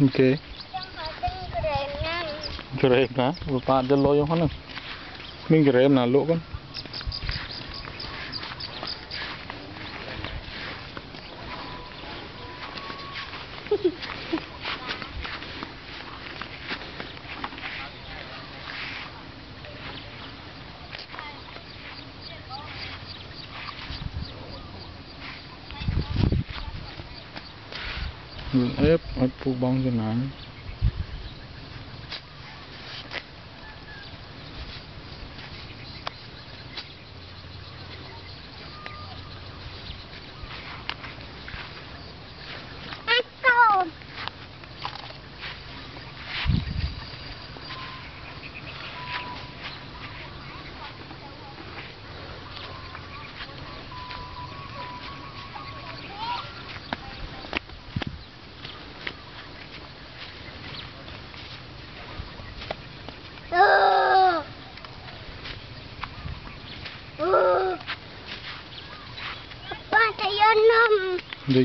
Okay. Grab na, buat aja loyo mana? Ming grab na lo kan? Ép ép phụ bóng cho nắng. Để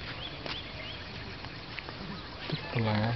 tức là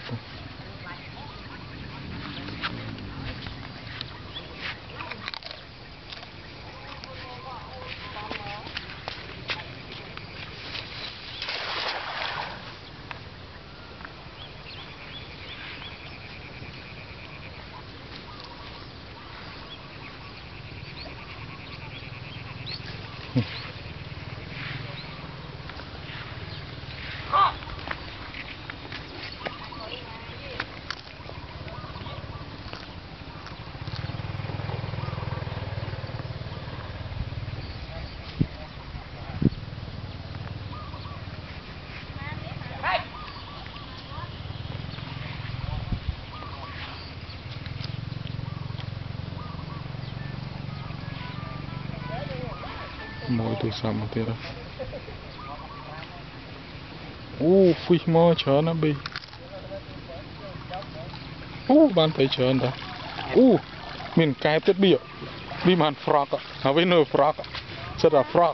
mồi từ sầm một tia đó, phui mò chở nó bị, ban thấy chở anh ta, mình cài tết bìa, đi màn frog ạ, à với nơ frog ạ, rất là frog,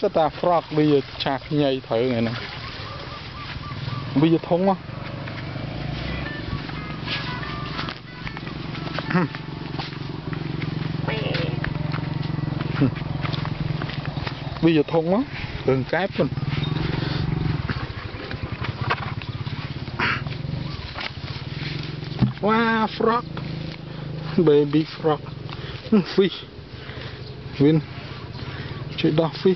rất là frog bây giờ chạc nhầy thở này nè, bây giờ thống á. Bây giờ thông á, đừng cáp mình. Wow, frog, baby frog, phi, win, chơi đỏ phi.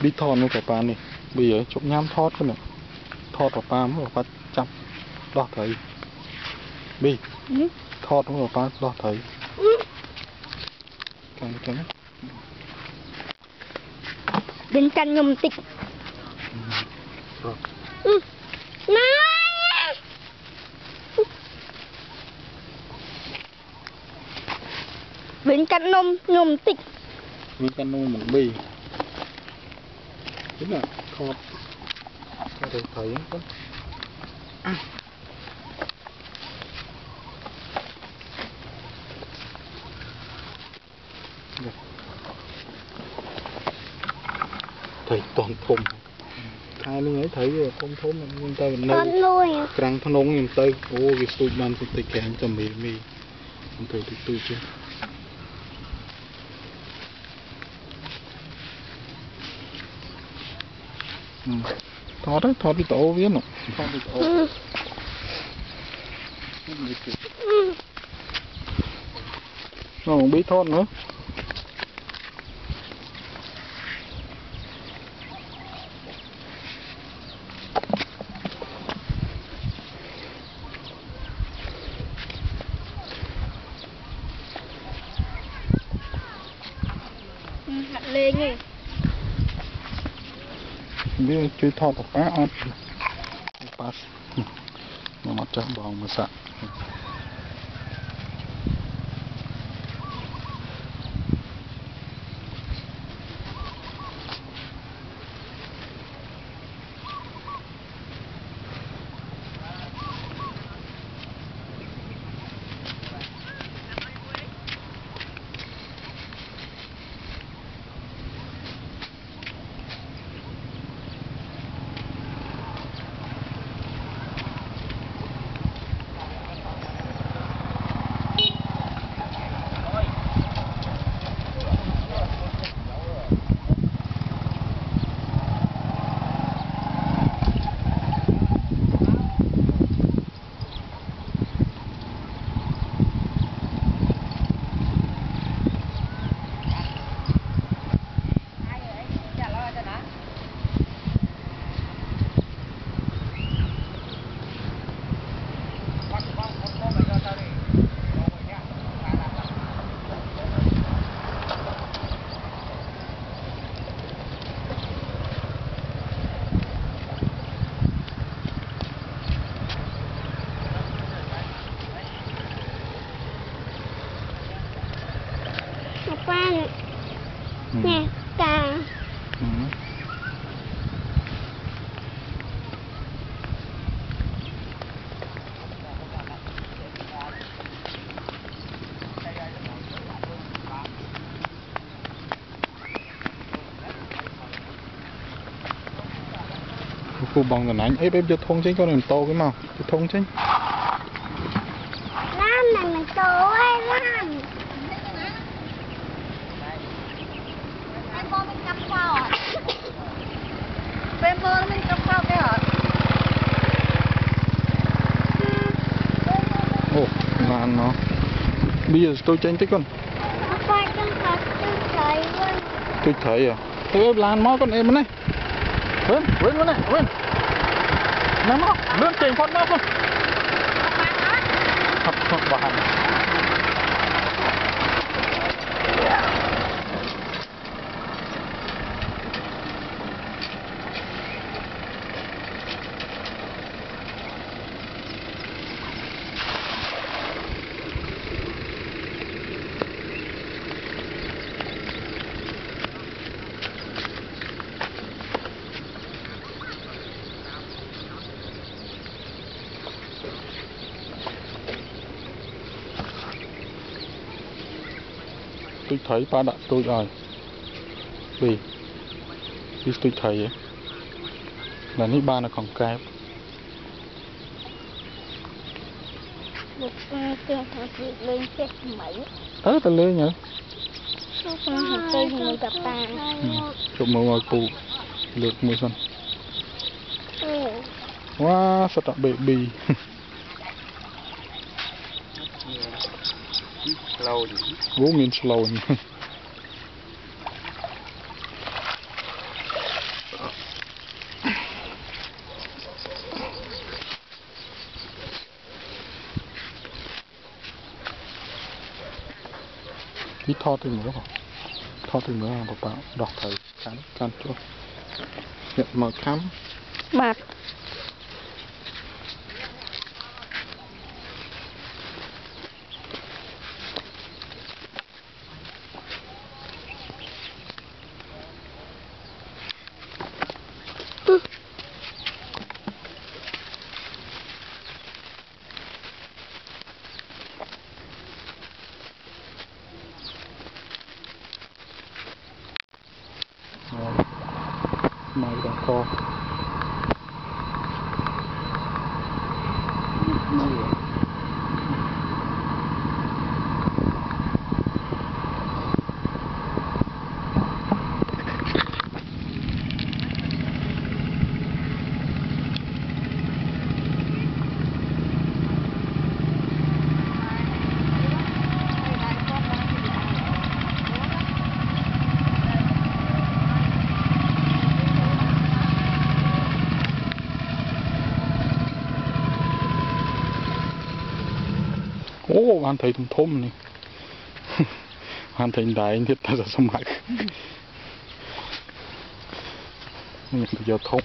Đi thon luôn cả ba này, bây giờ chụp nhám thót cái này, thót cả ba mới cả chăm đo thấy, bi thót cũng cả ba đo thấy, cắn bên cạnh nhom tịt, này, bên cạnh nhom tịt, bên cạnh nhom một bi. Chính là thọt có thể thấy không? Thấy toàn thùng hai lúc ấy thấy rồi không thốn nhưng ta mình nâu trăng thân nông nhìn tây ô cái sụt bàn sụt tay kèm cho mì không thấy được tôi chưa thọt đi tổ viết nè thọt đi tổ nó không biết thọt nữa hạt lên nghe biết chơi thọt của cá ăn, pass, mà chả bỏng mà sạ. กูบองกันนั้นเอ้ยเป๊บจะทงเช่นก็หนึ่งโตขึ้นมาจะทงเช่นน้ำมันโตไอ้น้ำเป็นโบเป็นกับข้าวเป็นโบเป็นกับข้าวได้หรอโอ้งานเนาะbây giờ tôi tranh tích con tôi thấy à thế làm mó con em bên này bên bên này bên làm mó bên tiền con mó luôn học học bài tôi thấy ba đạn tôi rồi vì vì tôi thấy là những ba là còn cái một cái thật lên chết mấy tới từ lên nhở chụp màu màu tù lượt mùi xanh quá sao tạm bệ bì gỗ miền slow này đi thò từ nữa không thò từ nữa bảo bảo đọc thầy cắn cắn chưa nhận màu cắm bạc mày còn to hoàn thành thùng thôm này hoàn thành đại thiết ta sẽ mặc giờ thùng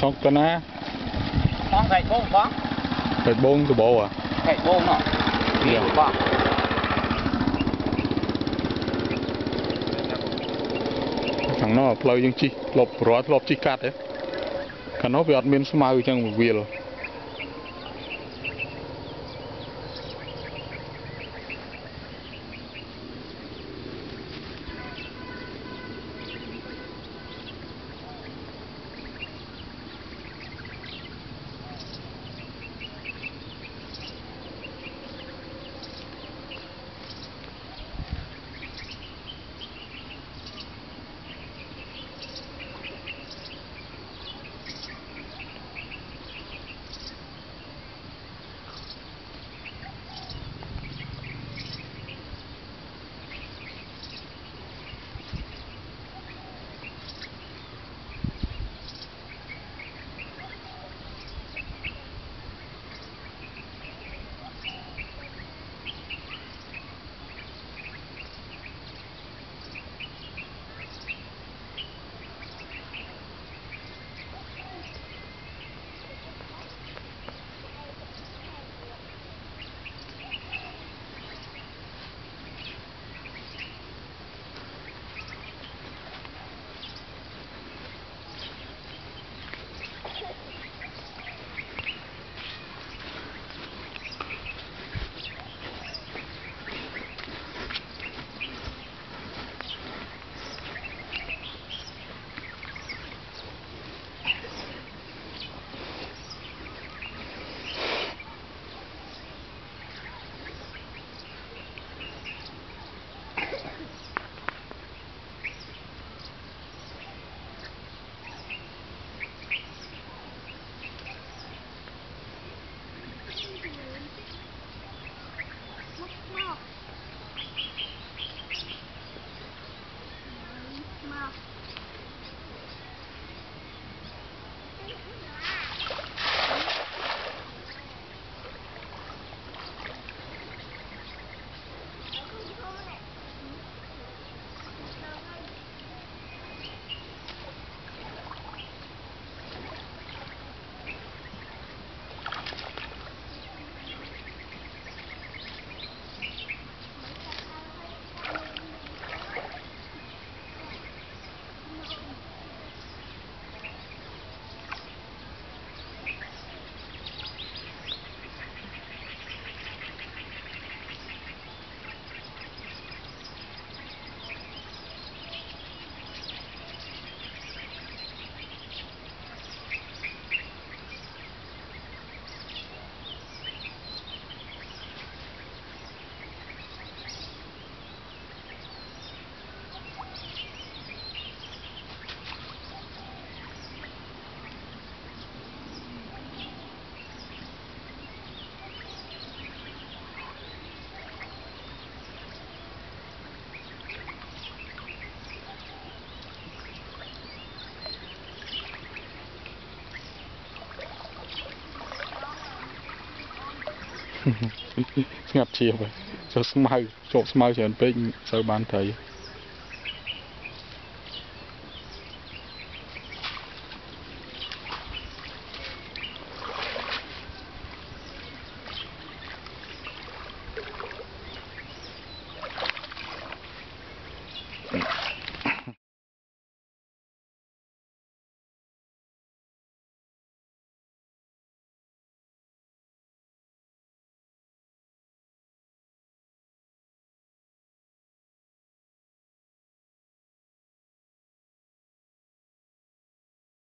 Xong tên á. Con thầy bông bóng. Thầy bông từ bộ à? Thầy bông à? Thầy bông. Thằng nó play những chi, lộp rót lộp chi cắt đấy. Cái nó bị admin smile chẳng một việc. Ngặt chiều rồi, cho smile, chỗ smile thì anh Pinh, sao bán thấy.